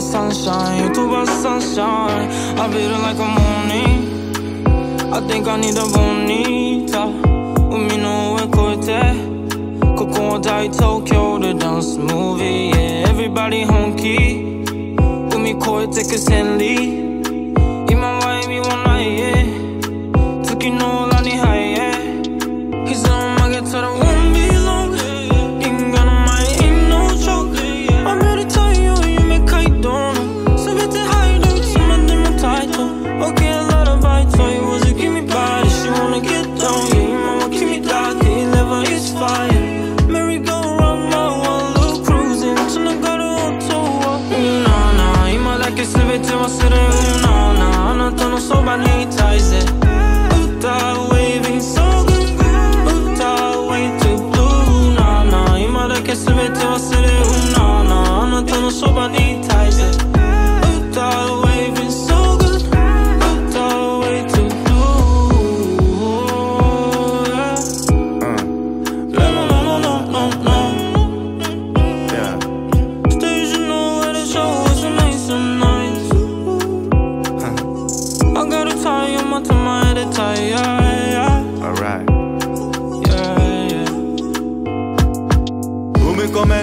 be sunshine, you too bright sunshine. I beat it like a morning. I think I need a bonita. Umi no ue koete, koko wa dai Tokyo, the dance movie. Yeah, everybody honky. Umi koete ke senri.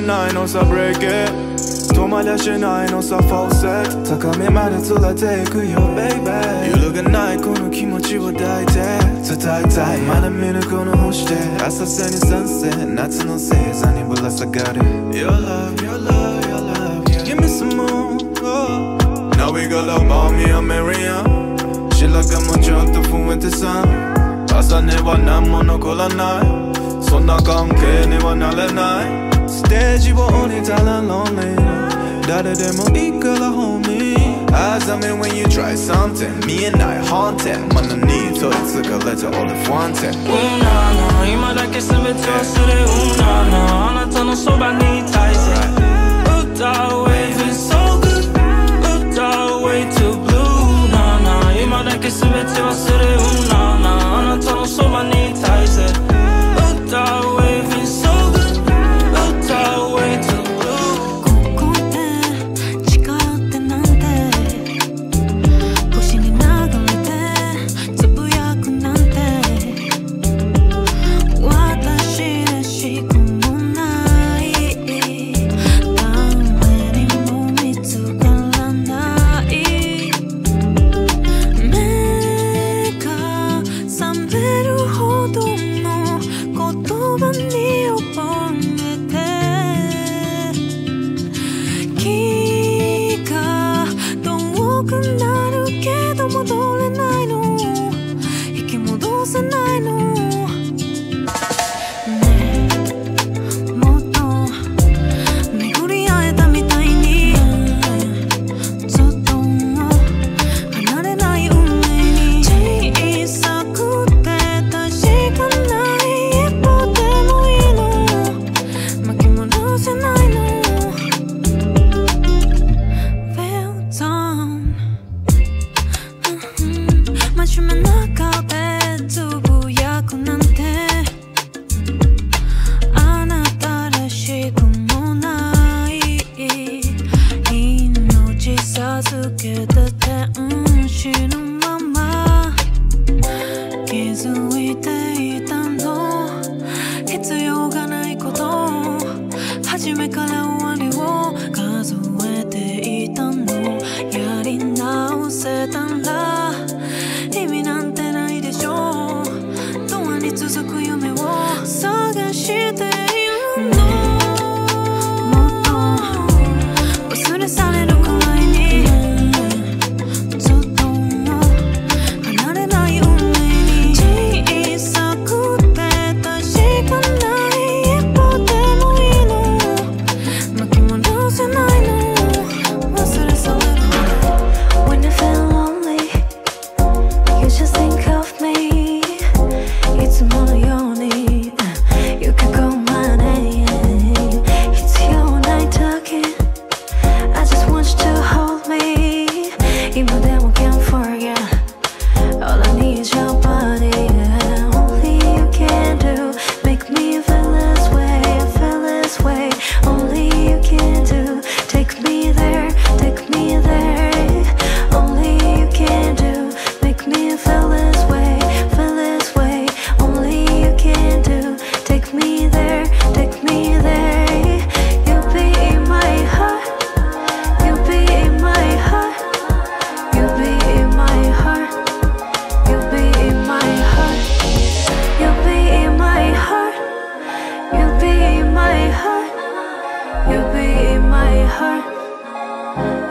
Nine on sa break it, tomara shinai no sa falset. Takame made tsurete iku yo baby. Yuruganai kono kimochi wo daite tsutaitai. Mada minu kono hoshi de asase ni sunset, natsu no seiza ni burasagaru. Your love, your love, your love, yeah. Give me some more. Oh. Now we go love mommy and Maria. Shiraka mo chotto fuete-san. Asa ne wa nanmo nokoranai. Sonna kankei ni wa narenai. Stage wo only talent lonely. Dare demo ikara homie. Eyes on me when you try something. Me and I haunted. Mana need to itsuka letter all if wanted. Unana, ima dake subete wo suru. Unana, anata no soba ni itaite. Uta wave is so good. Uta way too blue. Unana, ima dake subete wo suru. Unana, anata no soba ni itaite. Uta wave is so good.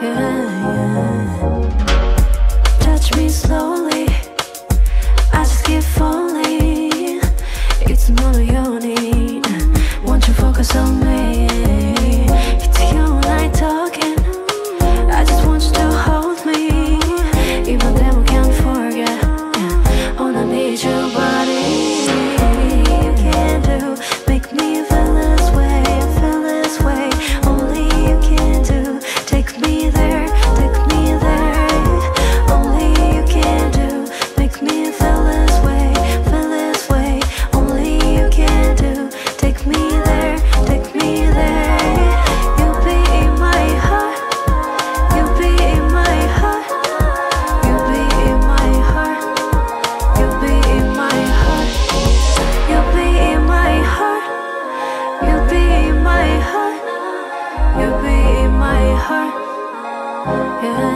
yeah. Touch me slowly, I just keep falling. It's more you need, won't you focus on me? It's you and I talking, I just want you to hold me. Even then we can't forget, yeah. Oh, I need your body. You can do, make me feel this way, feel this way. Only you can do, take me there, take me there. Only you can do, make me feel this way, feel this way. Only you can do, take me there, take me there. You'll be in my heart, you'll be in my heart, you'll be in my heart, you'll be in my heart, you'll be in my heart, you'll be in my heart, you'll be in my heart, yeah.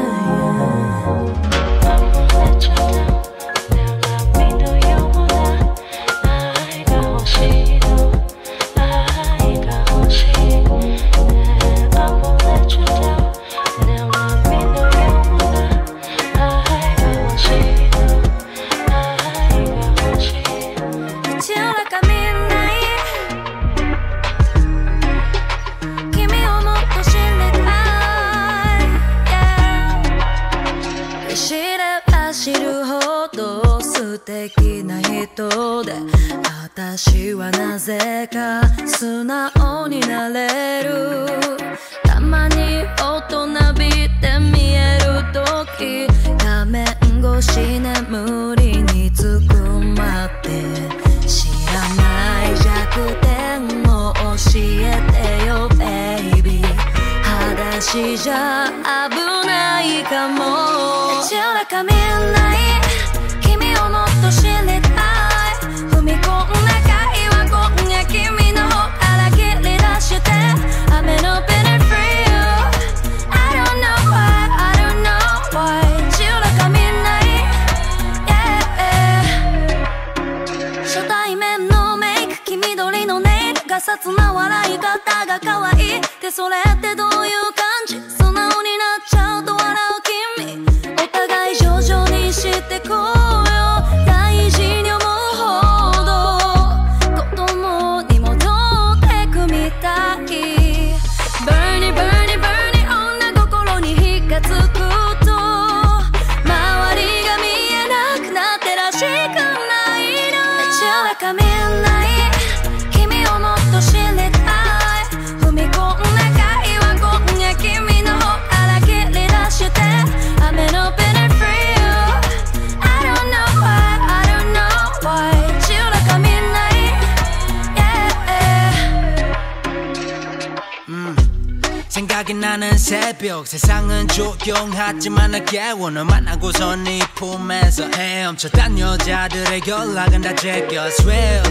세상은 조경하지만 깨우는 만나고서 네 품에서 헤엄쳤단 여자들의 연락은 다 제껴 Swear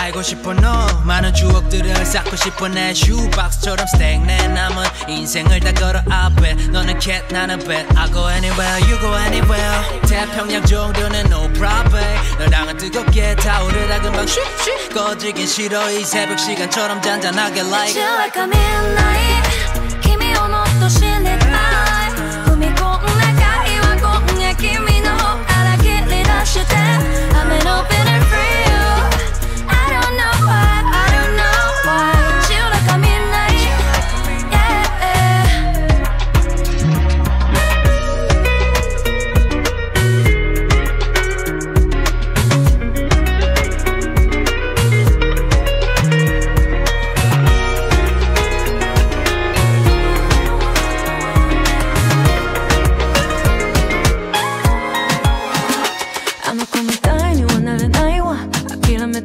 알고 싶어 너 많은 추억들을 쌓고 싶어 내 슈박스처럼 스택 내 남은 인생을 다 걸어 앞에 너는 캣 나는 뱃 I go anywhere you go anywhere 태평양 정도는 no problem 너랑은 뜨겁게 타오르다 금방 쉽쉽 꺼지긴 싫어 이 새벽 시간처럼 잔잔하게 like It's you like a midnight 君の方から切り出して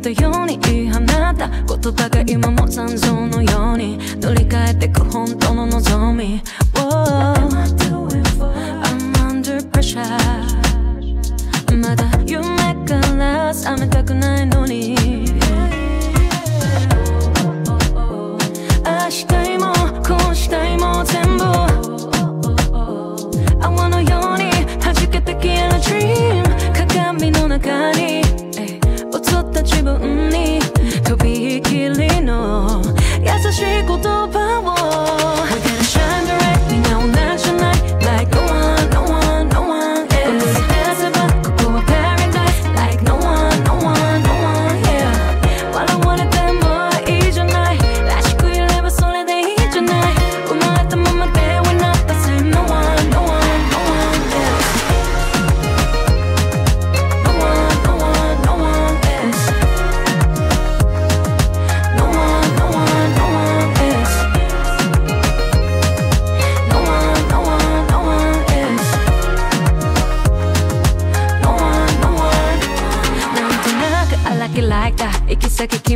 We're gonna shine bright, we know not tonight.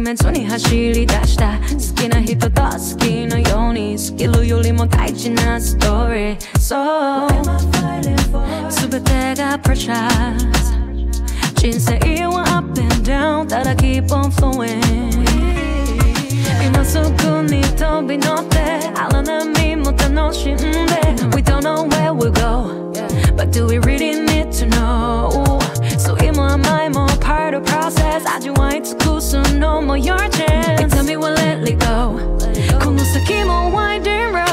熱に走り出した好きな人と好きのようにスキルよりも大事なストーリー So 全てが precious 人生は up and down ただ keep on flowing 今すぐに飛び乗って荒波も楽しんで We don't know where we'll go But do we really need to know So immer am I more part of the process I just want to go so no more your chance And tell me we'll let it go この先も winding road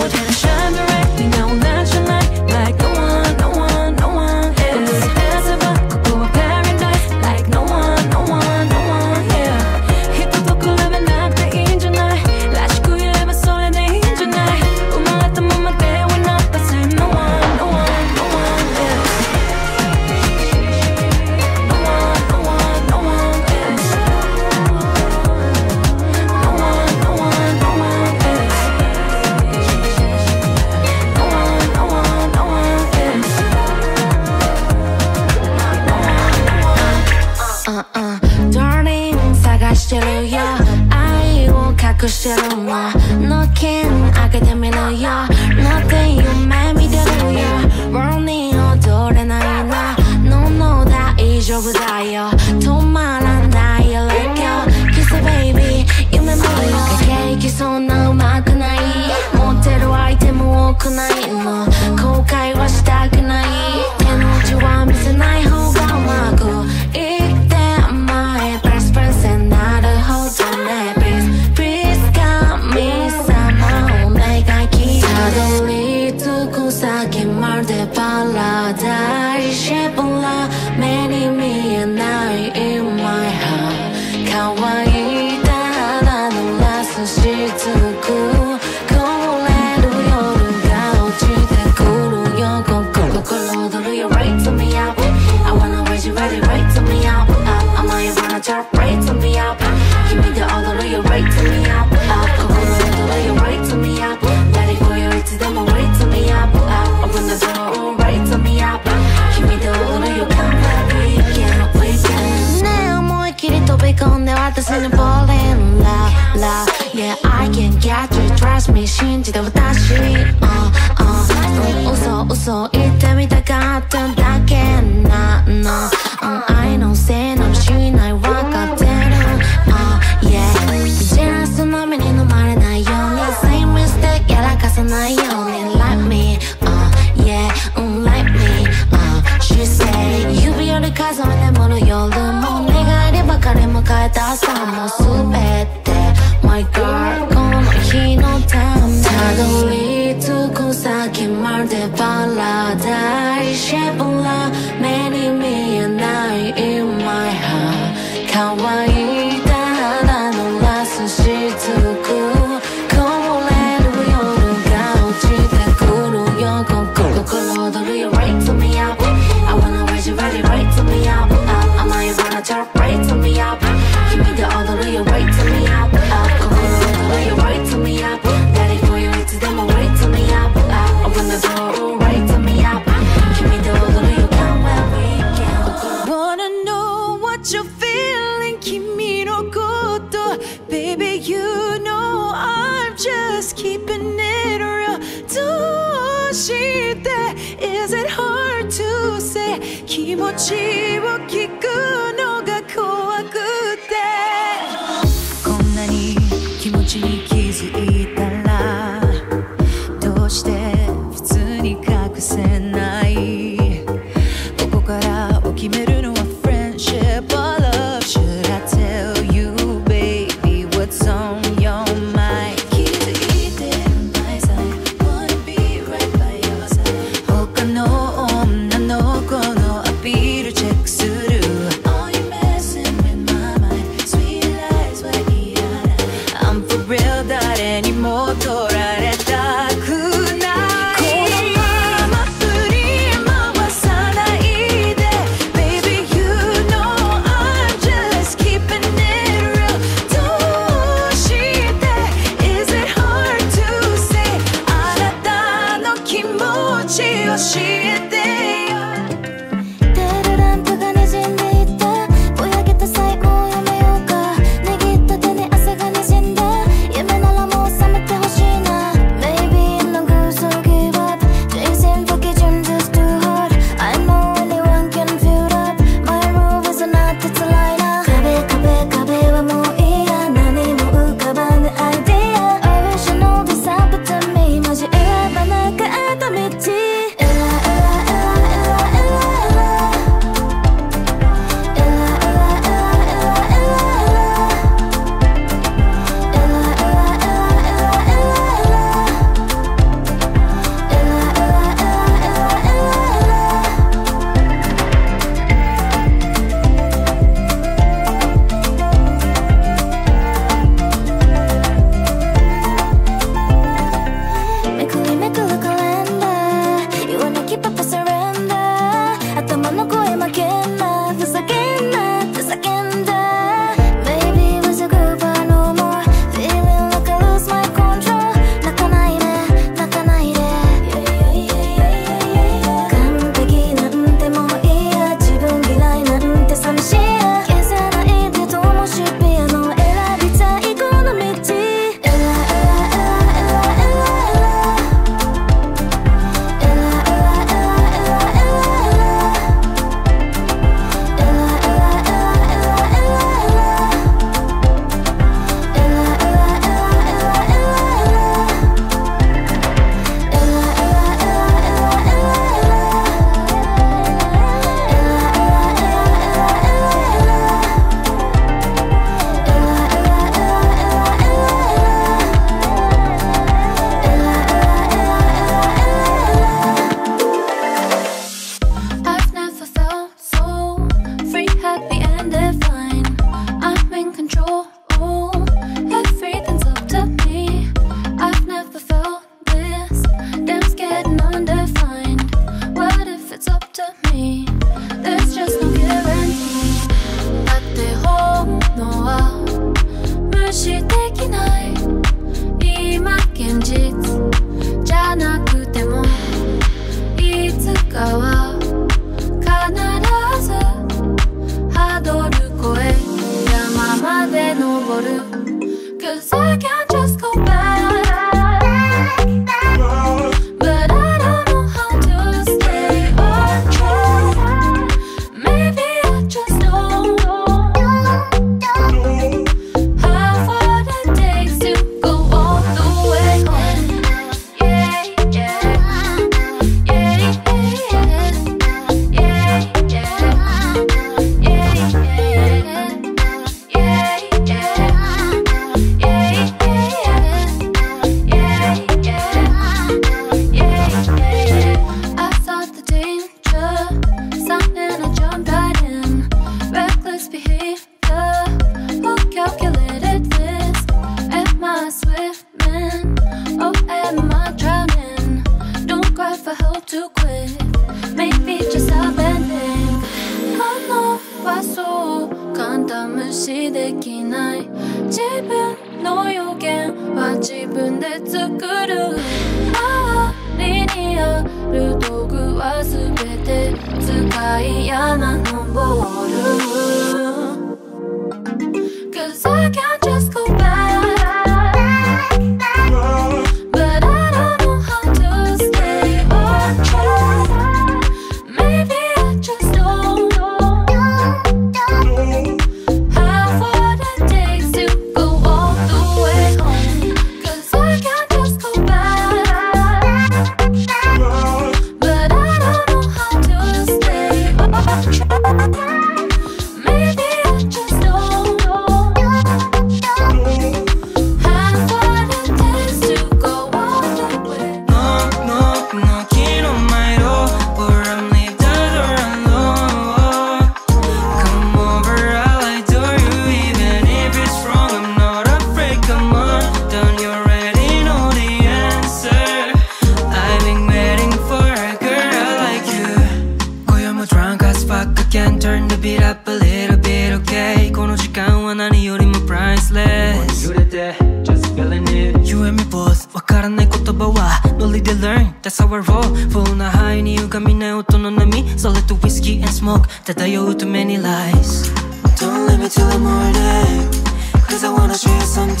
We're gonna shine directly now not your light Like no one, no one, no one else この世界はここは paradise Like no one, no one, no one yeah 人と比べなくていいんじゃないらしくいればそれでいいんじゃない生まれたままではなった Say no one, no one, no one else Darling, 探してるよ愛を隠してるののけん開けてみるよなぜ夢見てるよ World に踊れないな No no 大丈夫だよ止まらない Let go Kiss the baby 夢もよ駆け行きそうなうまくない持ってるアイテム多くないの後悔はしたくない手の内は見せない方がうまくいい私に fall in love, love Yeah, I can get you, trust me 信じて私嘘嘘言ってみたかっただけなの愛のせいならしないわかってる Yeah ジェラスの目に飲まれないように Same mistake やらかさないように Like me, yeah, like me She say 指より数を眠る夜も彼も変えた朝も全て My girl この日のためたどり着く先まるでパラダイスシェブラ目に見えない In my heart かわいいただのラスしつくこぼれる夜が落ちてくるよ心躍るよ Right to me up I wanna raise you ready Right to me up Am I gonna turn right to me up? Give me the order, do you right to me up? Do you right to me up? Let it go, you need to them, right to me up? Open the door, right to me up? Give me the order, do you come where we can? Wanna know what you're feeling, kimi no koto Baby, you know I'm just keeping it real Doshite, is it hard to say? Kimochi wo kiku no ga kowakute Konna ni kimochi ni kizuita ra Doushite futsu ni kakusenai Koko kara wo kimeru no wa friendship or love Should I tell you baby what's on your mind Kizuite my side Wanna be right by your side Hoka no onna no konoアピールチェックする 'Cause I can't just go back, but I don't know how to stay on track. Maybe I just don't know how far it takes to go all the way home. Yeah, yeah, yeah, yeah, yeah, yeah, yeah, yeah, yeah. To quit, maybe just happening. I know why so easy to ignore. My own predictions I make. Around me, I use everything. 'Cause I can't just go back. Can turn the beat up a little bit, okay? この時間は何よりも priceless. 揺れて just feeling it. You and me both. わからない言葉はノリで learn. That's how I roll. Full なハイに歪みない音の波。それと whiskey and smoke 漂う too many lies. Don't leave me till the morning, 'cause I wanna share sometime.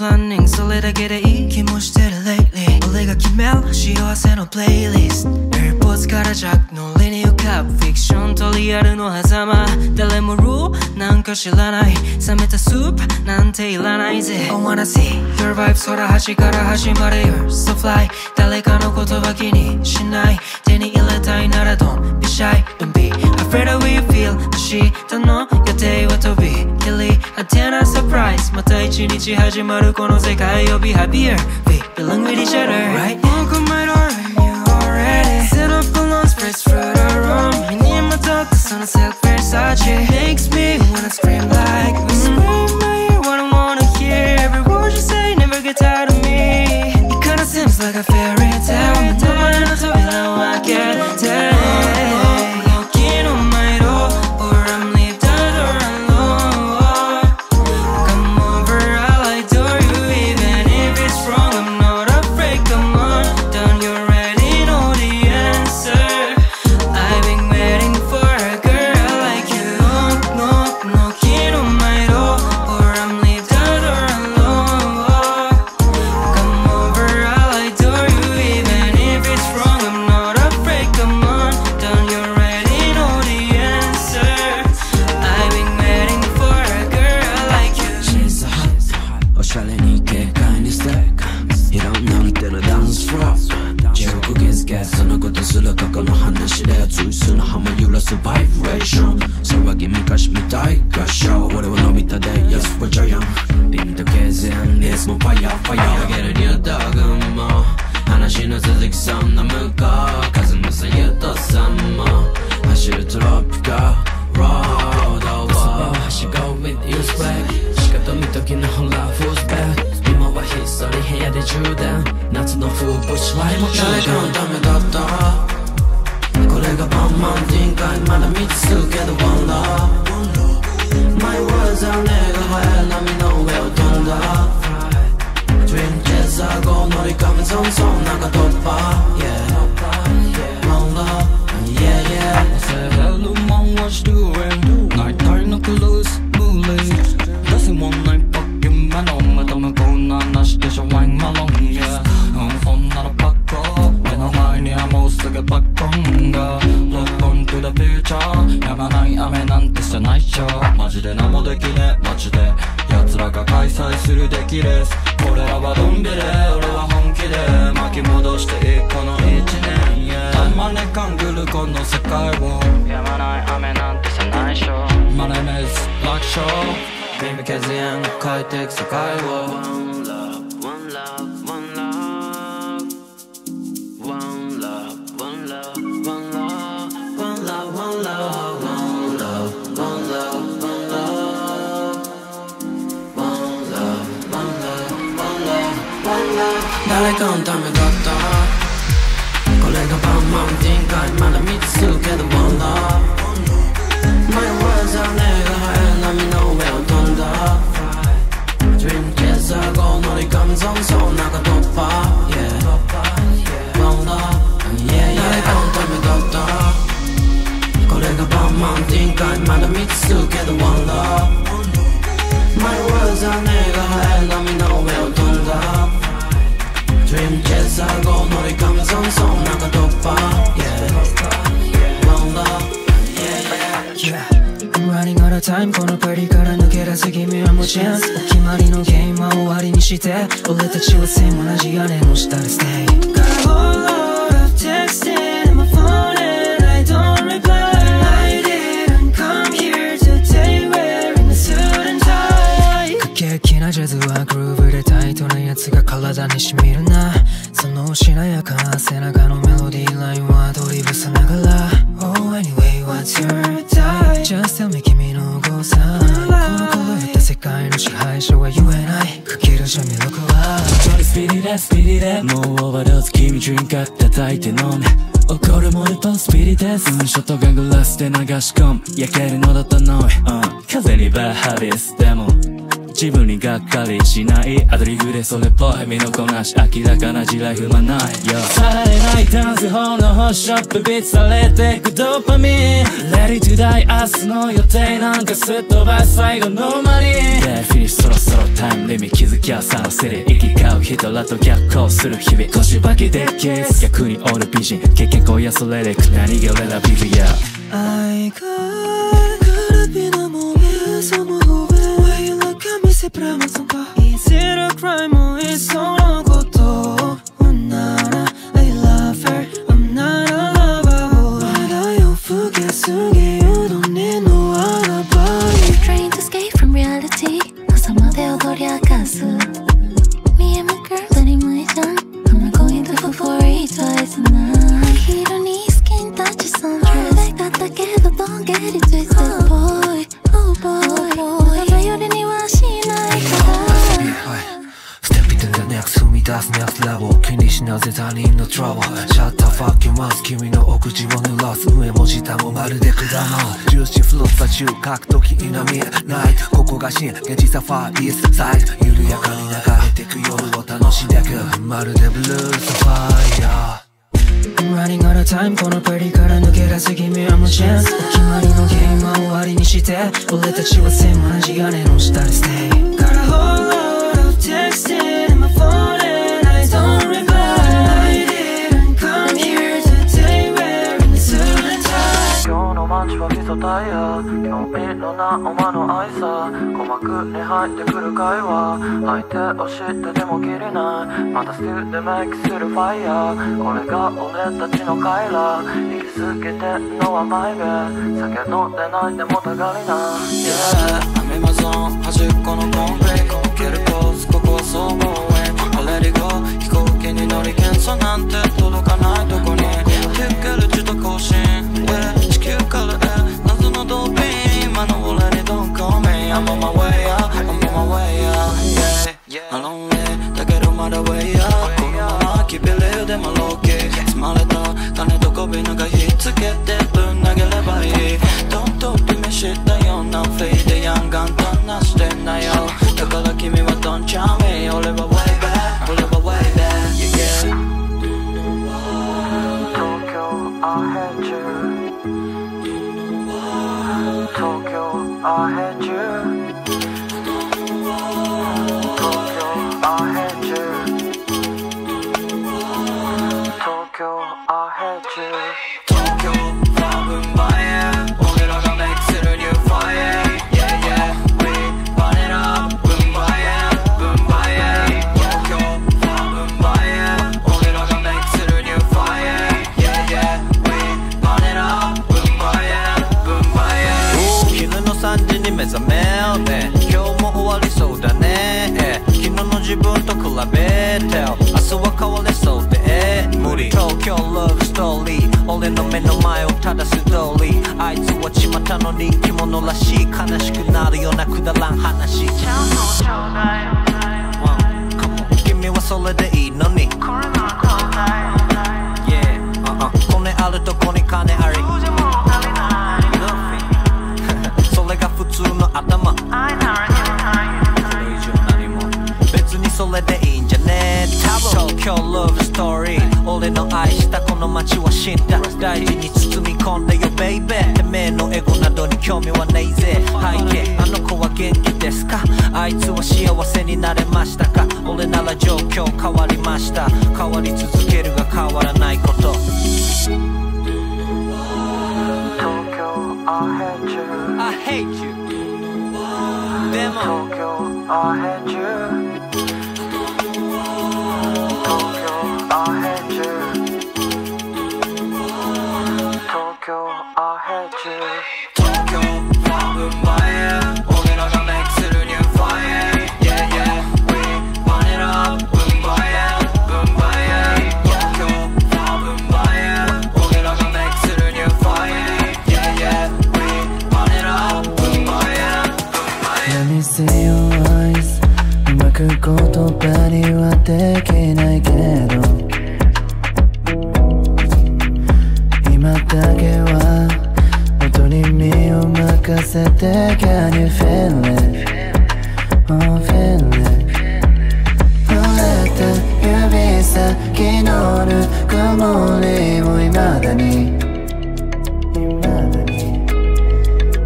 Planning それだけでいい気もしてる lately 俺が決める幸せのプレイリスト AirPods からジャックのリニューカップフィクションとリアルの狭間誰もルールなんか知らない冷めたスープなんていらないぜ I wanna see your vibes 空端から始まる You're so fly 誰かのことは気にしない手に入れたいなら Don't be shy Don't be afraid of what you feel 明日の予定は飛び切りあてなサプライズまた一日始まるこの世界を Be happier We belong with each other Right now Walk on my door and you already Set up a long spread through the room Me and my dog the sun is like Versace Makes me wanna scream like Scream I hear what I wanna hear Every word you say never get tired of me It kinda seems like a fairy tale I'm the one that's all I can tell もファイヤーファイヤー上げる竜太君も話の続きそんな向こう風間さん優斗さんも走るトロピカロードを走る Go with you swag しかと見ときのほら Who's back 今はひっそり部屋で充電夏の風物詩ライブ誰かのためだったこれがバンマン展開まだ未知数けどワンダー My words are nigga, let me know where to turn up. Dream jets are gone, only coming soon, so I'm not gonna stop. Yeah, round up, yeah, yeah. I said hello, mom, what you doing? Night time, no clothes, bullies. Doesn't want my fucking man on my tongue, gonna nash, just a wine, my long, yeah. I'm on not a pack up, when I'm high, I'm also get back on. Look on to the future, やまない雨なんてしてないっしょ。 マジで何もできねえマジで奴らが開催する出来レース俺らはどんびれ俺は本気で巻き戻していいこの一年たまに勘ぐるこの世界をやまない雨なんてじゃないっしょ My name is 楽勝耳削り縁変えていく世界を 誰かのためだったこれがバンマン展開まだ未知数けど One love My words are nigga 波の上を飛んだ Dream chaser go 乗り込むぞその中突破 Yeah One love Yeah yeah 誰かのためだったこれがバンマン展開まだ未知数けど One love My words are nigga 波の上を飛んだ Dream jets are gone, only coming soon, so I'm not gonna top up, yeah Round up, yeah, yeah I'm running out of time, このパリから抜け出す君はもうチャンスお決まりのゲームは終わりにして俺たちはsame同じ屋根の下で stay Got a whole lot of texting in my phone and I don't reply I didn't come here today wearing a suit and tie 駆け引きなジャズはグルーブでタイトなやつが 体にしみるなそのしなやか背中のメロディーラインはアドリブさながら Oh anyway what's your type Just tell me 君の誤差この狂った世界の支配者は言えないかけるじゃ魅力は Speed it up speed it up もうオーバードーズ君ドリンカー叩いて飲む怒るモルトンスピリですショットガングラスで流し込む焼けるのだったの風にバーハビスでも 自分にがっかりしないアドリブでそれっぽい身のこなし明らかな地雷踏まないされないダンスホールのホッショップビッツされてくドーパミン Ready to die 明日の予定なんかすっ飛ばす最後のマリン Yeah finish そろそろタイムリミ気づきはサンセリ行き交う人らと逆行する日々腰ばきでキス逆にオール美人経験こいやそれでく何が俺らビビや I got could be no more someone Is it a crime or is it no good? Oh Nana, I love her. I'm not a lover. Oh, I'm forgetting you. Don't need no other body. Trying to escape from reality. I'm not there to react. Me and my girl, letting my down. I'm not going to fall for it twice tonight. He don't need skin touch sundress. Like that, but don't get it twisted, boy. Oh boy, oh boy. 踏み出すnext level 気にしなぜ他人のtrouble シャッターファッキンワンス君のお口を濡らす上も下もまるで果物ジューシーフルーツは収穫時否めないここが真現実はファイスサイズ緩やかに流れてく夜を楽しんでくまるでブルースファイヤー I'm running out of time このパリから抜け出す君はもうチャンスお決まりのゲームは終わりにして俺たちはsame同じ屋根の下で stay Got a whole lot of texting in my phone and I don't reply I didn't come here today wearing a suit and tie 今日の街は基礎タイヤ今日のなお前の愛さ鼓膜に入ってくる会話相手を知ってても切れないまたすぐでメイクするファイヤーこれが俺たちのカイラ行き過ぎてんのはマイベ酒飲んでないでもたがりな Yeah アメマゾン端っこのコンプレイこけるコースここはそう up, I'm on my way up. Yeah, I'm lonely, da kedo mara way up. このままきびれでもロケ積まれた種と小瓶がひっつけてぶん投げればいい。どんどんピメしたようなフェイでやんがんとなしてんなよ。だから君はどんちゃめ、俺は I had you. Tokyo, I had you. Tokyo, I had you. Tokyo, I'm buying. We're gonna make it a new fire. Yeah, yeah, we burn it up. We're buying, we're buying. Tokyo, I'm buying. We're gonna make it a new fire. Yeah, yeah, we burn it up. We're buying, we're buying. 3時に目覚めようね。今日も終わりそうだね。昨日の自分と比べてよ。明日は変われそうで無理。東京ラブストーリー。俺の目の前を正す通り。あいつは巷の人気者らしい。悲しくなるようなくだらん話。ちゃんとちょうだい。君はそれでいいのに。これならこうだい。Yeah、コネあるとこに金あり。 Tokyo love story. 俺の愛したこの街は死んだ。大事に包み込んでよベイベー。てめえのエゴなどに興味はねえぜ。背景、あの子は元気ですか。あいつは幸せになれましたか。俺なら状況変わりました。変わり続けるが変わらないこと。 Tokyo, I hate you. I hate you. でも Tokyo, I hate you. Can you feel it? Oh, feel it. 濡れた指先のぬくもりも未だに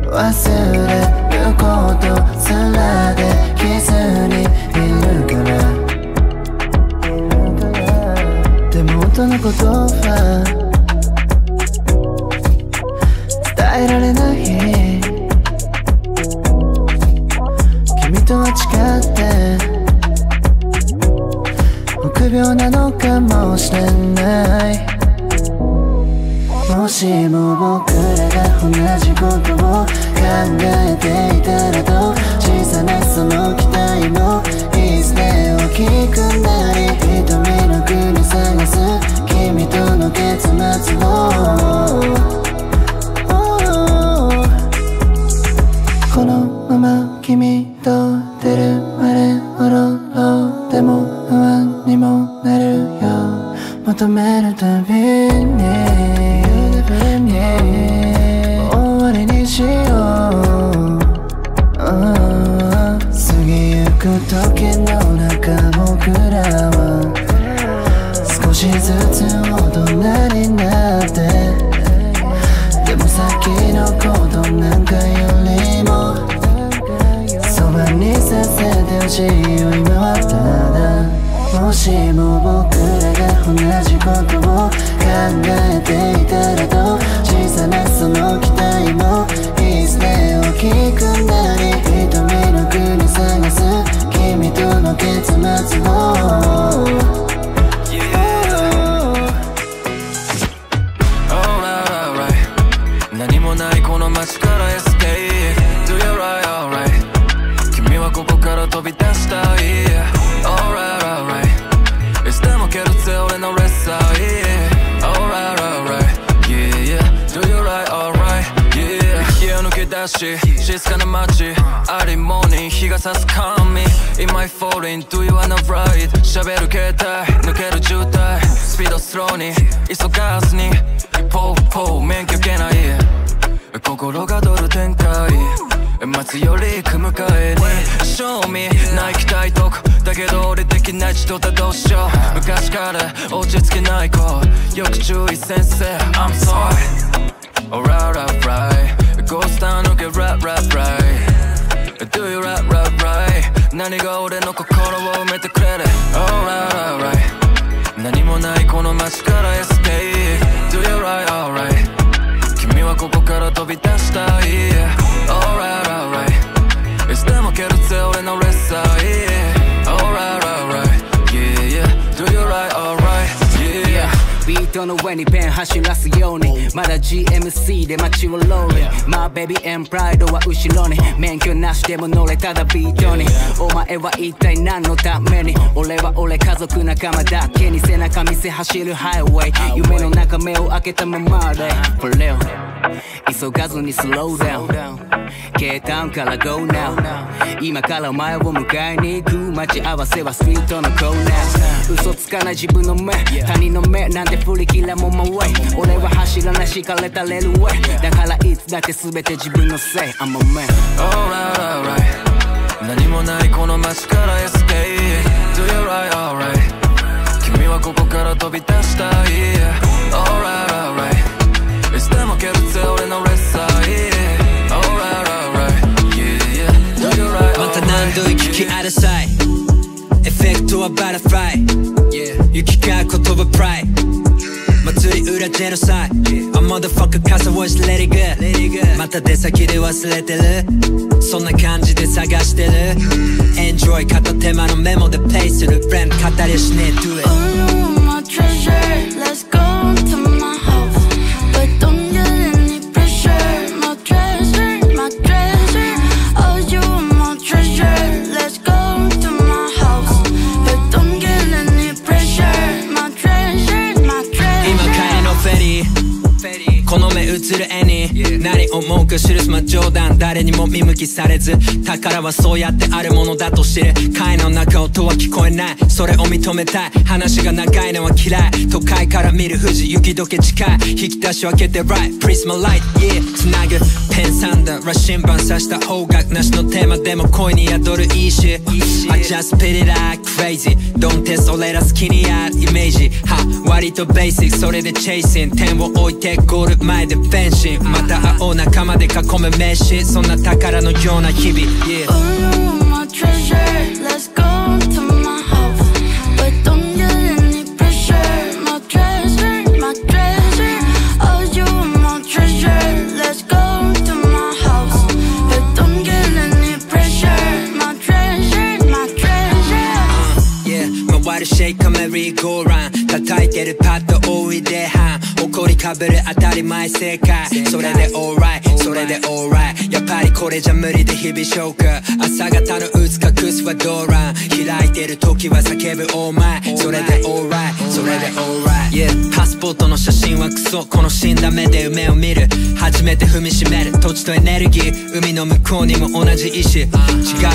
忘れることすらできずにいるからでも音の言葉伝えられない とは違って臆病なのかもしれないもしも僕らが同じことを考えていたらどう小さなその期待もいずれ大きくなり瞳の国探す君との結末を このまま君と出るまでおろろでも不安にもなるよ求めるたびに終わりにしよう過ぎゆく時の中僕らは少しずつ大人になってでも先のことなんかより 今はただもしも僕らが同じことを考えていたらと小さなその期待もいずれ大きくなり瞳の国探す君との結末を 静かな街あり morning,日が差す髪 In my foreign, do you wanna ride? 喋る携帯、抜ける渋滞スピードスローに、急がずにポーポー、免許受けない心が踊る展開待つより行く迎えに Show me、ない期待とこだけど俺できない自動だどうしよう昔から落ち着けない子よく注意先生 I'm sorry Alright, right, right Ghost town抜け Right, right, right Do you right, right, right 何が俺の心を埋めてくれる Alright, right, right 何もないこの街からエスケープ Do you right, alrightここから飛び出したい Alright, alright いつでも蹴るぜ俺のレッサー Alright, alright Yeah, yeah Do you right, alrightビートの上にペン走らすようにまだ GMC で街をローリン My baby and pride は後ろに免許なしでも乗れただビートにお前は一体何のために俺は俺家族仲間だけに背中見せ走るハイウェイ夢の中目を開けたままでFor real急がずにスローダウンKタウンからゴーナウ今からお前を迎えに行く待ち合わせはスピートのコーナー嘘つかない自分の目他人の目なんて振り切らもまわい俺は走らない敷かれたレールウェイだからいつだって全て自分のせい I'm a man Alright, alright 何もないこの街からエスケープ Do you right, alright 君はここから飛び出したい Alright, alright いつでも蹴るぜ俺のレッサー Alright, alright Yeah, yeah Do you right, alright また何度行き来あるさいエフェクトはバラフライ行き交う言葉プライ祭り裏ジェノサイド A motherfucker 傘をし let it go また出先で忘れてるそんな感じで探してる Enjoy 片手間のメモでペイする Blame 語りしねえ Do it Oh my treasure Let's go to my house But don't get any pressure My treasure, my treasure Oh you are my treasure Let's go to my house But don't get any pressure My treasure, my treasure 今帰りのフェリーこの目映る絵に何を文句記すま冗談誰にも見向きされず宝はそうやってあるものだと知れ貝の中音は聞こえないそれを認めたい話が長いのは嫌い都会から見る富士雪解け近い引き出しを開けて Right Prisma Light Yeah 繋ぐペンサンダー羅針盤刺した方角なしのテーマでも恋に宿るいいし I just spit it out crazy Don't test 俺ら好きにやるイメージは割とベーシックそれで Chasing 点を置いてゴール前でフェンシングまた会おう仲間で囲む名刺そんな宝のような日々 Yeah Oh my treasure Let's go to my house But don't get any pressure My treasure My treasure Oh you are my treasure Let's go to my house But don't get any pressure My treasure My treasure Yeah 回るシェイカーメリーゴーラン叩いてるパッド多いで半怒りかぶる当たり前正解それで alright それで alright やっぱりこれじゃ無理で日々消化朝方の打つ隠すはドラン開いてる時は叫ぶ oh my それで alright それで alright yeah パスポートの写真はクソこの死んだ目で夢を見る初めて踏みしめる土地とエネルギー海の向こうにも同じ意志違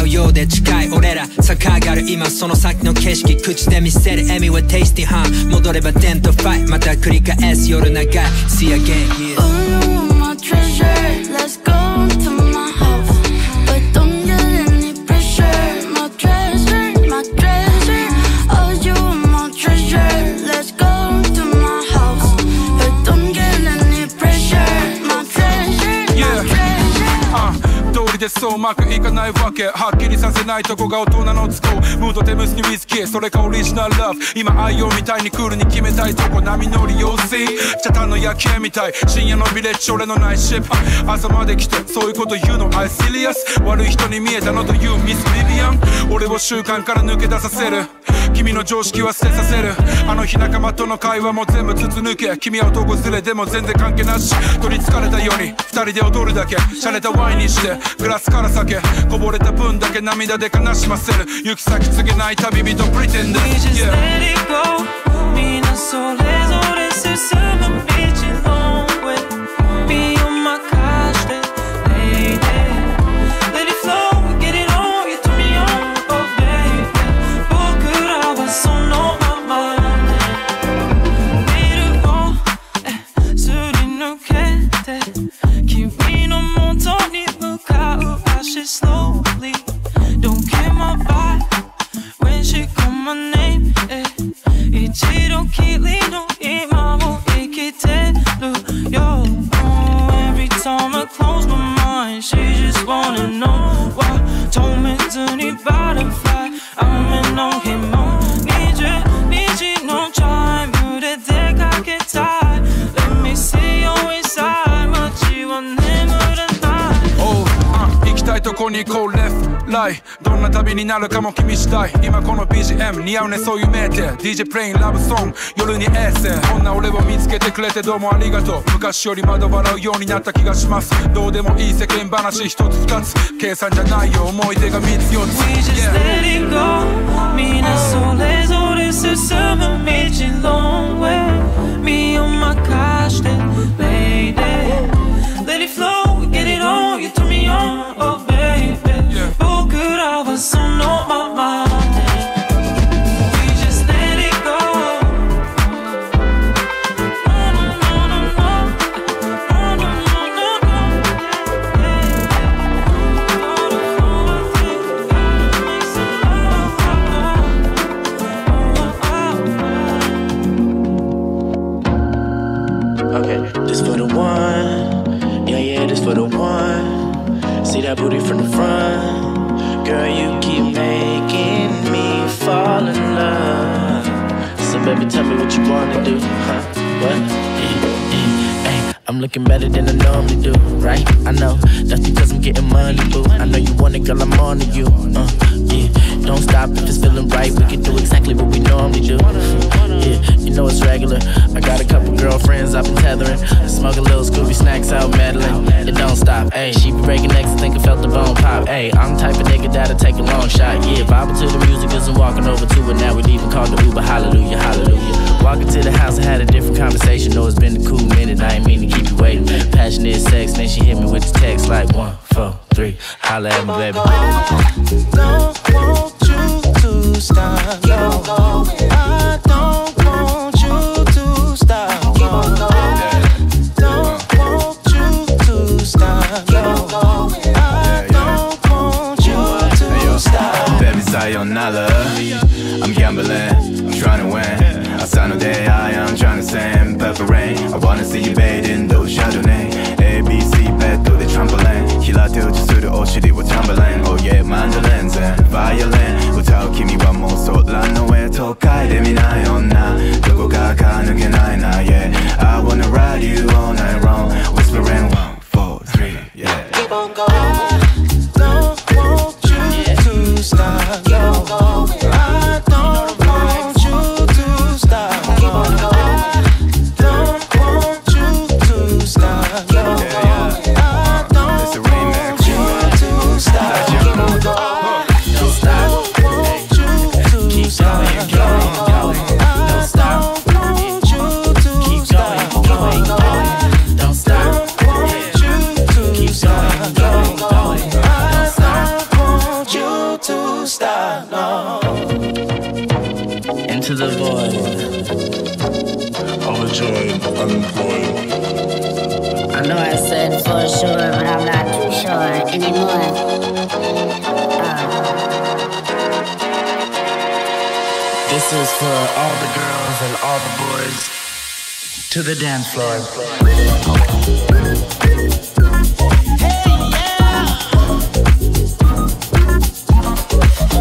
うようで近い俺ら逆上がる今その先の景色口で見せる笑みは tasty huh 戻れば点と fight また繰り返す夜長い See again yeah Oh my treasure Let's go to my house But don't get any pressure My treasure My treasure Oh you are my treasure Let's go to my house But don't get any pressure My treasure My treasure 通りでそううまくいかないわけはっきりさせないとこが大人の都合ムードテムスにウィスキーそれかオリジナルラブ今愛用みたいにクールに決めたいとこ波乗り用水チャタンの夜景みたい深夜のビレッジ俺のナイスシップ朝まで来てそういうこと言うの I serious 悪い人に見えたのというミスビビアン俺を習慣から抜け出させる君の常識は捨てさせるあの日仲間との会話も全部筒抜け君は男連れでも全然関係なし取りつかれたように二人で踊るだけ洒落たワインにしてグラスから酒こぼれた分だけ涙で悲しませる行き先告げない旅人 Pretend We just let it go みんなそれぞれ進む道の上身を任して Lady Let it flow Get it my name, eh. 이치로 길이로 이 맘을 이렇게 대들려. Every time I close my mind, she just wanna know why. Don't make any butterfly. I'm in no himo. Need you, need you, no time. 그래 내가 get tired. Let me see you inside. 멋지원 내물은 날. Oh, 行きたいとこに行こう left.どんな旅になるかも君次第今この BGM 似合うねそういう目で DJ プレインラブソング夜にエッセンこんな俺を見つけてくれてどうもありがとう昔よりまだ笑うようになった気がしますどうでもいい世間話一つ二つ計算じゃないよ思い出が三つ四つ We just let it go みんなそれぞれ進む道 long way 身を任して Lady Let it flow Get it on You turn me on Oh baby僕らはそのままで We just let it go No no no no no No no no no Okay, this for the one Yeah yeah, this for the one See that booty from the front Girl, you keep making me fall in love So baby, tell me what you wanna do, huh? What? Ay, I'm looking better than I normally do, right? I know, that's because I'm getting money, boo I know you want it, girl, I'm on to you, yeah Don't stop if it's feeling right We can do exactly what we normally do, yeah You know it's regular I got a couple girlfriends I've been tethering Smoking little Scooby snacks out meddling It don't stop, ayy She be breaking necks and think I felt the bone pop, ayy I'm the type of nigga that'll take a long shot, yeah Bobbing to the music as I'm walking over to it Now we even called the Uber, hallelujah, hallelujah Walking to the house, I had a different conversation Know it's been a cool minute, I ain't mean to keep you waiting Passionate sex, then she hit me with the text Like 1, 4, 3, holla at me, baby I don't want you to stop, no I don't want you to stop, no I don't want you to stop, no I don't want you to stop Baby, sayonara I'm gambling, I'm trying to win Outside no day, I am trying to send pepper rain I wanna see you bathe in those shadow names ABC, bed through the trampoline Hila手打ちするお尻をチャンバレン Oh yeah, マンドレン全バイオレン歌う君はもう空の上都会で見ない女どこか垢抜けないな Yeah, I wanna ride you all night long Whispering 1, 4, 3, yeah Keep on going I don't want you to stop Keep on going I don't want you to stop Keep on going I don't want you to stop Keep on going To the void Overjoyed, unemployed I know I said for sure But I'm not too sure anymore This is for all the girls and all the boys To the dance floor Hey yeah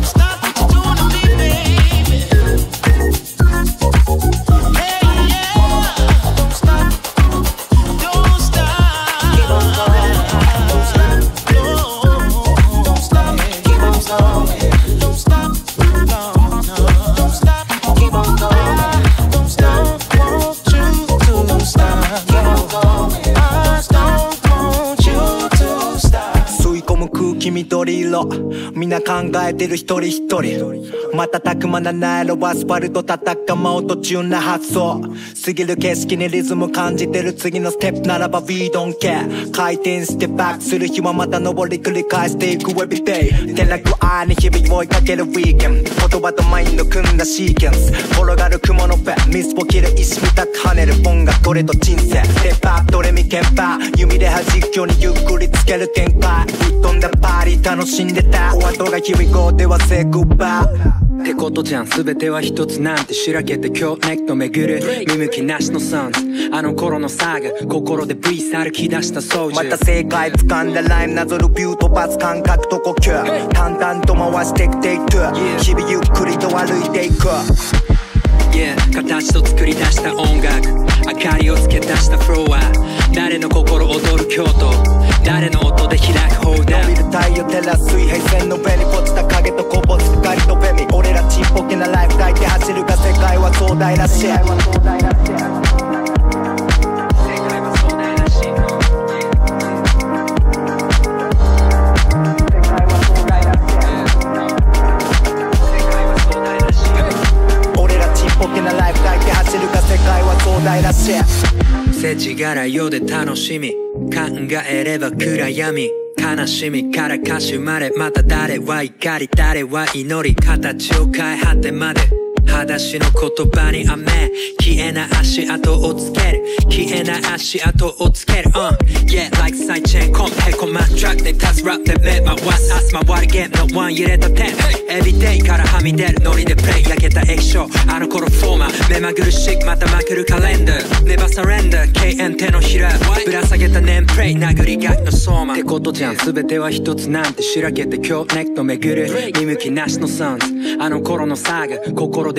Stop what you're doing to me baby緑色みんな考えてる一人一人瞬く間七色アスファルト叩く間音中な発想過ぎる景色にリズム感じてる次のステップならば We don't care 回転してバックする日はまた上り繰り返していく Everyday 転落愛に日々追いかける Weekend 言葉とマインド組んだシーケンス転がる雲のペン水を切る石みたく跳ねる音楽俺と人生レパードレミケンパー弓で弾くようにゆっくりつける展開吹っ飛んだパーリー楽しんでたお後が響こうでは Say goodbye ってことじゃん全ては一つなんてしらけて今日ネクと巡る見向きなしのサンズあの頃のサーグ心で V 歩き出した操縦また正解掴んだライムなぞるビューとバス感覚と呼吸淡々と回していくテイク日々ゆっくりと歩いていく Yeah 形と作り出した音楽明かりをつけ出したフロア誰の心踊る京都誰の音で開くホールダウン伸びる太陽照らす水平線の上に落ちた影とこぼす光とベミ俺らちっぽけなライフ抱いて走るが世界は壮大なシェア 世知辛い世で楽しみ考えれば暗闇悲しみからかし生まれまた誰は怒り誰は祈り形を変え果てまで裸足の言葉に雨消えない足跡をつける消えない足跡をつける Yeah like side chain コンヘコマントラックで立つラップで目回す明日回るゲームのワン揺れた点 Everyday からはみ出るノリでプレイ焼けた液晶あの頃フォーマー目まぐるしくまたまくるカレンダー Never surrender 敬遠手のひらぶら下げたネームプレイ殴り書きの相馬ってことじゃん全ては一つなんてしらけて今日ネクと巡る見向きなしのサンズあの頃のサーグ心で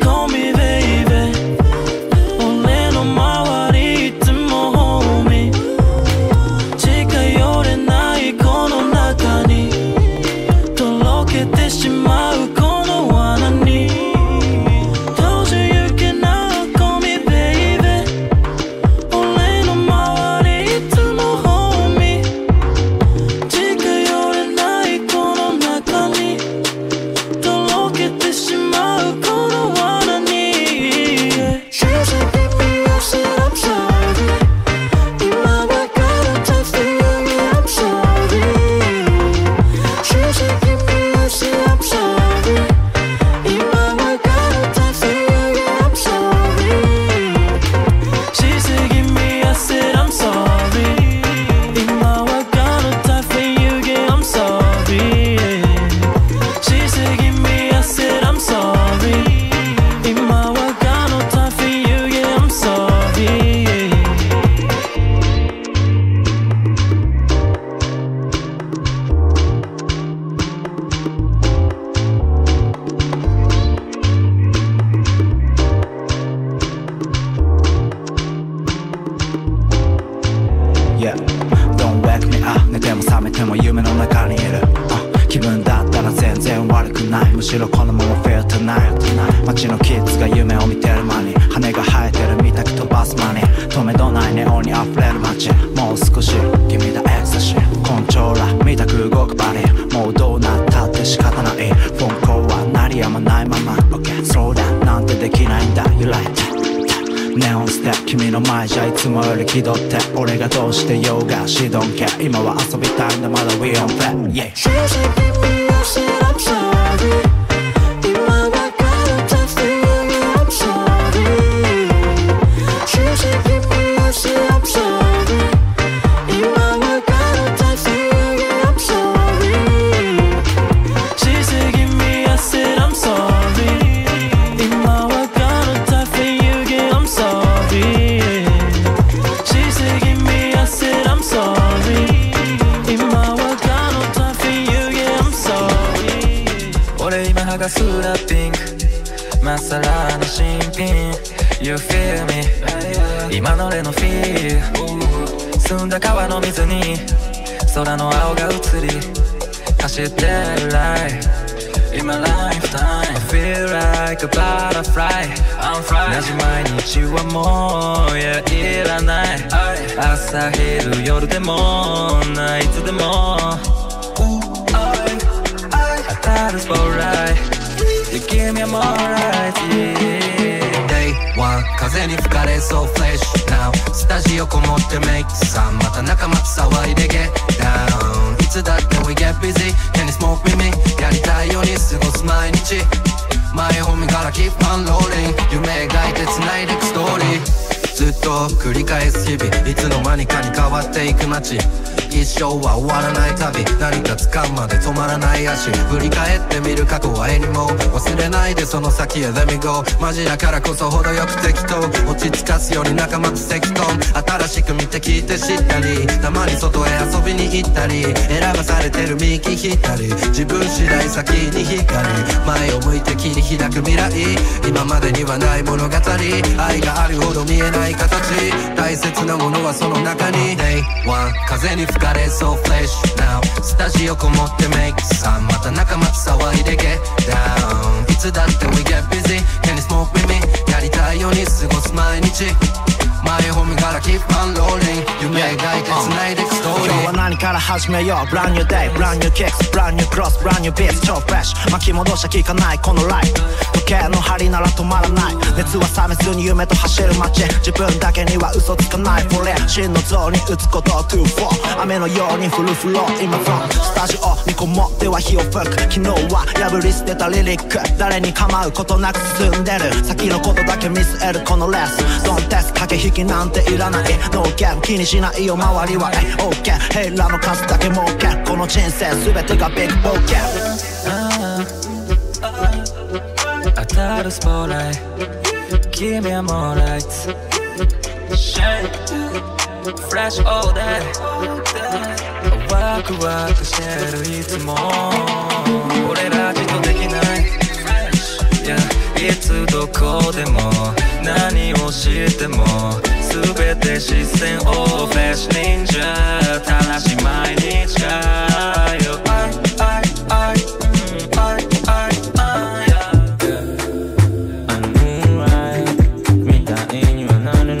call me baby You give me a more right, yeah. 風に吹かれそうフレッシュ Now スタジオこもってメイクさんまた仲間と騒いで Get down いつだって We get busy Can you smoke with me やりたいように過ごす毎日前を見から Keep on rolling 夢描いて繋いでくストーリーずっと繰り返す日々いつの間にかに変わっていく街一生は終わらない旅何か掴むまで止まらない足振り返ってみる過去は絵にも忘れないでその先へ Let me go マジだからこそ程よく適当落ち着かすように仲間と積婚新しく見て聞いて知ったりたまに外へ遊びに行ったり選ばされてる右左自分次第先に光前を向いて切り開く未来今までにはない物語愛があるほど見えない形大切なものはその中に Day one 風に吹くGot it so fresh now スタジオこもってメイクさんまた仲間と騒いで Get down いつだって We get busy Can you smoke with me やりたいように過ごす毎日前を見から Keep on rolling 夢描いて繋いでくストーリー今日は何から始めよう Brand new day Brand new kicks Brand new cross Brand new beats 超フレッシュ巻き戻しは効かないこのライフ時計の針なら止まらない熱は冷めずに夢と走る街自分だけには嘘つかないフォレ真の像に打つことを 2-4 雨のように降るフロー今フロンスタジオにこもっては火を吹く昨日は破り捨てたリリック誰に構うことなく進んでる先のことだけ見据えるこのレース Don't test 駆け引きなんていらない No game 気にしないよ周りは OK ヘイラの数だけ儲けこの人生全てがビッグボーケ当たるスポーライ君はもうライツ Shine Fresh all day ワクワクしてるいつも俺らじっとできないいつどこでも何をしても全て視線をフレッシュ忍者正しい毎日がよ I knew right みたいにはなれない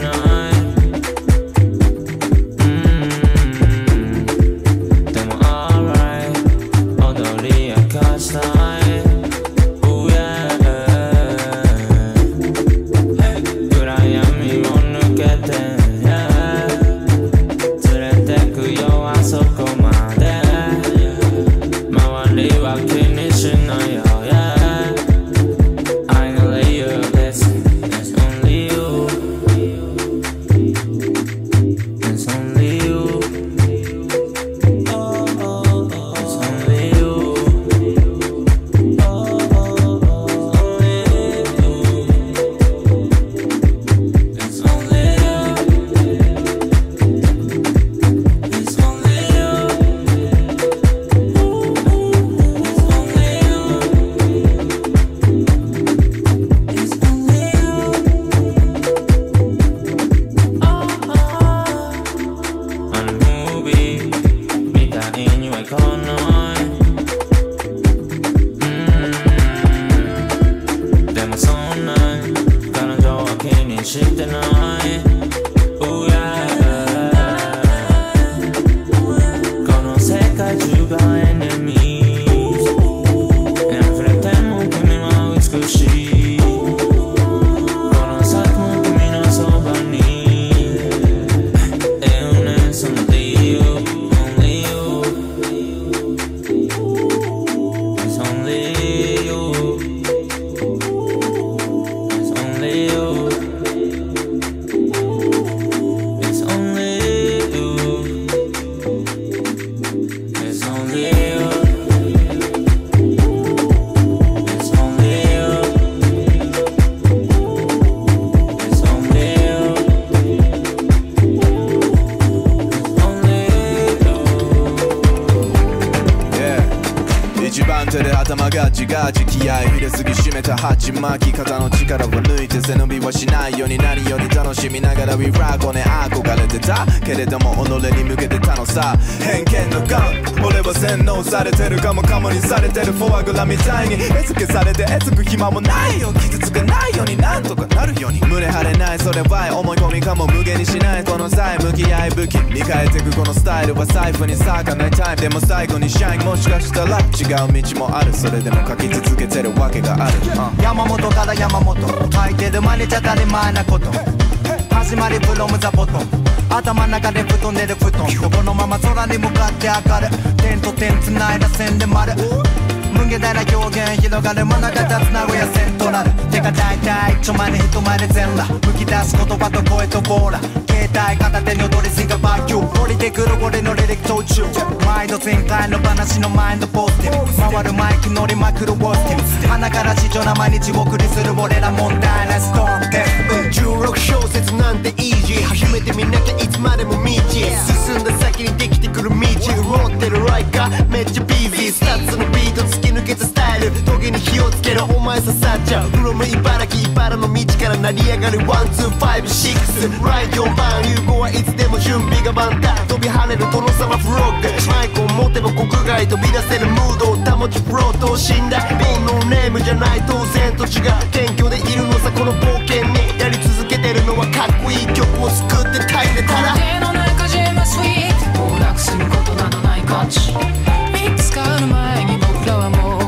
書き続けてるわけがある、山本から山本書いてる真似ちゃ当たり前なこと始まりプロムザボトン頭の中で布団寝る布団このまま空に向かって上がる点と点つないだ線で丸無限大な表現広がる真ん中立つ名古屋セントラルてか大体一丁前に人前で全裸吹き出す言葉と声とボーラ携帯片手に踊りすぎがバーキュー降りてくる俺のリリック途中毎度全開の話のマインドポジティブ回るマイク乗りまくるウォーティブ鼻から市場な毎日送りする俺ら問題ないストーンテープ16小節なんてイージー初めて見なきゃいつまでも未知進んだ先にできてくる道潤ってるライカーめっちゃビービースタッツのビート突き抜けたスタイルトゲに火をつけろお前刺さっちゃう From 茨城茨の道から成り上がる 1,2,5,6 ライト番融合はいつでも準備が万端飛び跳ねる殿様フロッグマイクを持てば国外飛び出せるムードを保ちフロートを死んだ本能ネームじゃない当然と違う謙虚でいるのさこの冒険にやり続けてるのはかっこいい曲を救って耐えてたら手の中ジェマスウィート暴落することなどない価値見つかる前に僕らはもう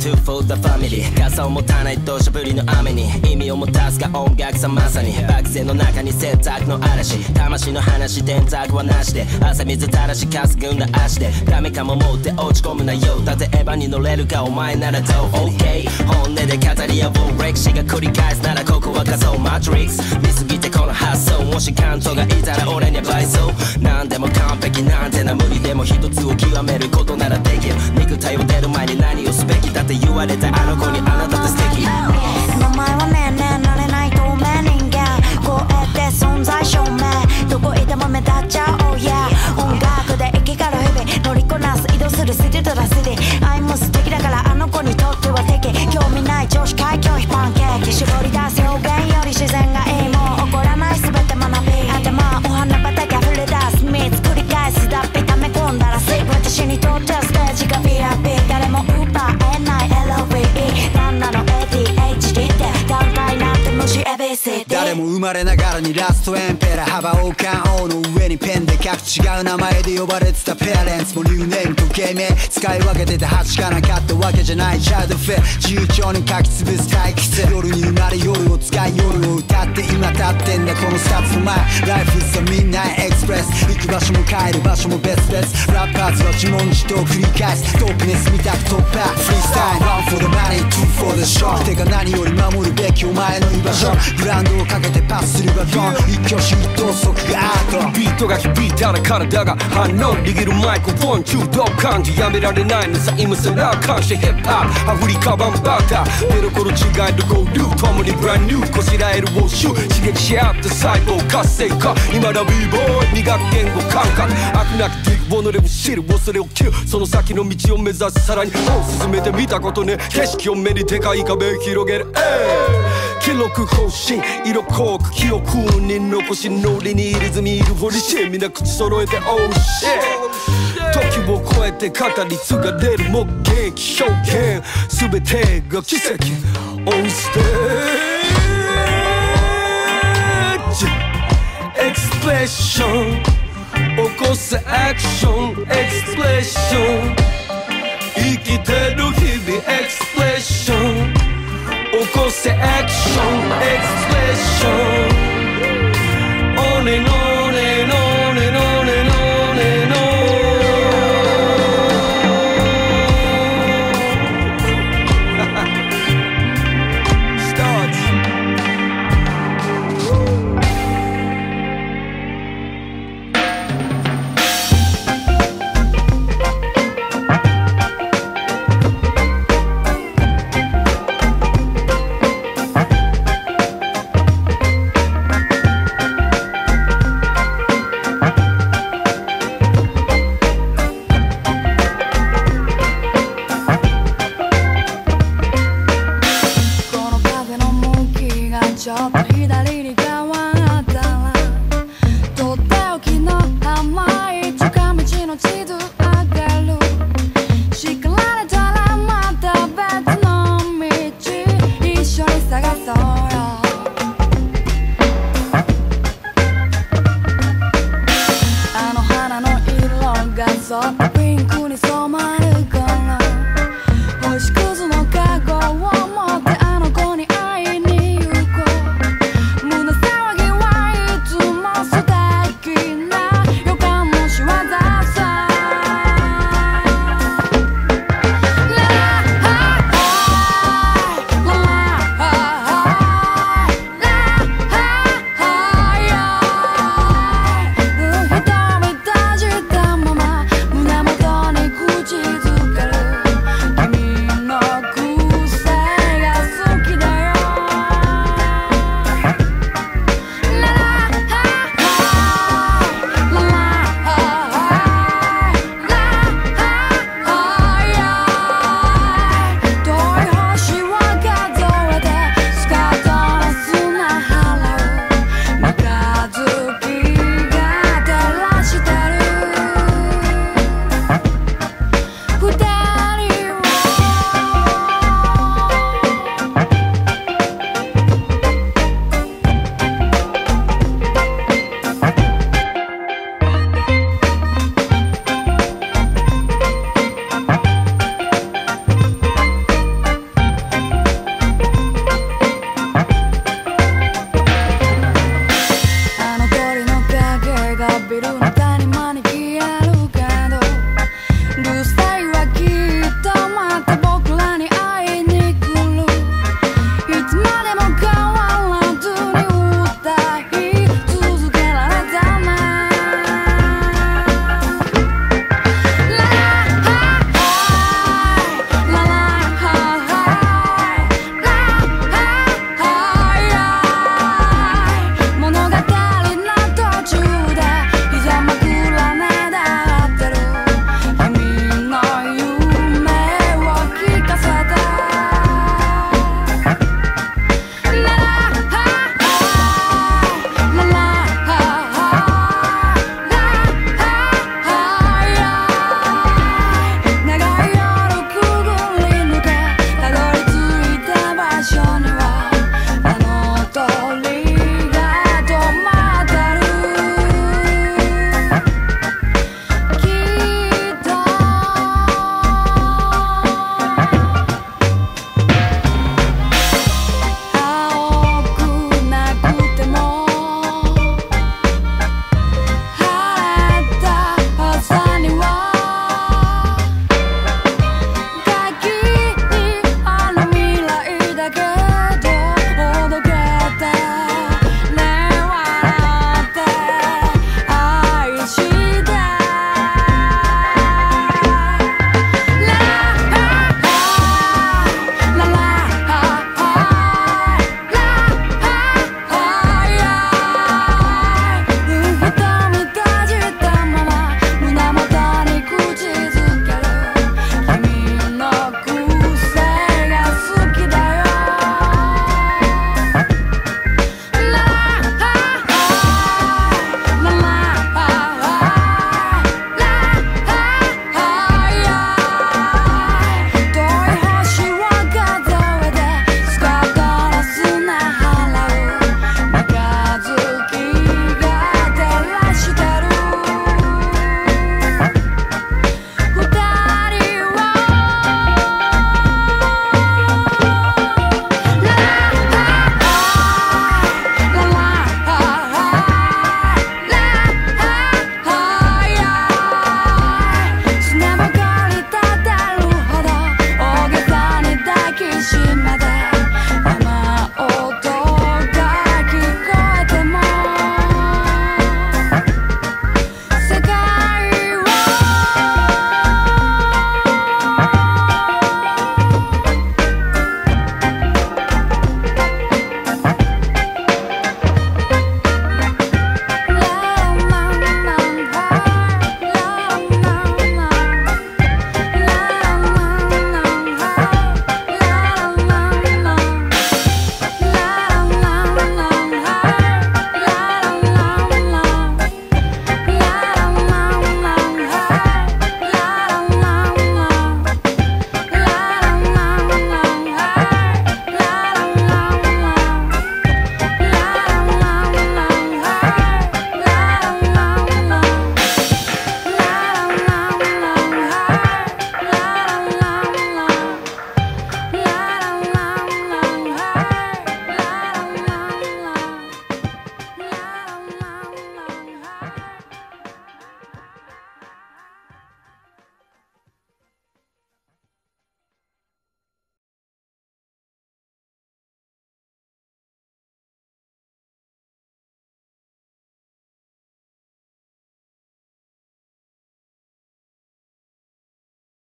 Two for the family 傘を持たない土砂降りの雨に意味を持たすが音楽さまさに漠然の中に節約の嵐魂の話電卓はなしで汗水垂らしかすぐんだ足でダメかも思って落ち込むなよだってエヴァに乗れるかお前ならどう OK 本音で語り合おう歴史が繰り返すならここは仮想マトリックス見すぎてこの発想もし関東がいたら俺には倍増何でも完璧なんてな無理でも一つを極めることならできる肉体を出る前に何をすべきだって言われたあの子にあなたって素敵名前はねえねえなれない透明人間こうやって存在証明どこいても目立っちゃおう yeah 音楽で生きがる日々乗りこなす移動するシティとラシティ愛も素敵だからあの子にとっては敵興味ない女子会拒否パンケーキ絞り出す表現より自然がいいもう怒らない全て学び頭お花畑あふれ出す蜜繰り返す脱皮溜め込んだらsleep私にとってはステージが VIP 誰も奪えない LOVE なんなの ADHD って段階なんて無視 ABCD 誰も生まれながらにラストエンペラ幅王冠王の上にペンで書く違う名前で呼ばれてたペアレンツもニューネームと芸名使い分けてて8かなかったわけじゃないチャイルドフェア自由帳に書き潰す退屈夜に生まれ夜を使い夜を歌って今立ってんだこのスタッフの前 Life is a midnight express 行く場所も帰る場所も別々ラッパーズは自問自答繰り返すドープネス見たく突破フリースタイル One for the money, two for the show てか何より守るべきお前の居場所グラウンドをかけてパスするバトン一挙手一投足がアートビートが響いたら体が反応握るマイクフォン中毒感じやめられないのさ今さら感謝ヒップホップアフリカ版バーター出る頃違いとゴール共にブランニューこしらえるウォッシュ刺激し合って細胞活性化今だ B-boy 二学言語感覚飽くなくて己を知る恐れを切るその先の道を目指すさらに本進めてみたことね景色を目にでかい壁広げる記録更新色濃く記憶に残し脳裏にリズムいる堀市みんな口揃えて Oh shit 時を超えて語り継がれる目撃表現全てが奇跡 On stage Expression 起こすアクション Expression 生きてる日々 Expression起こせアクションエクスプレッション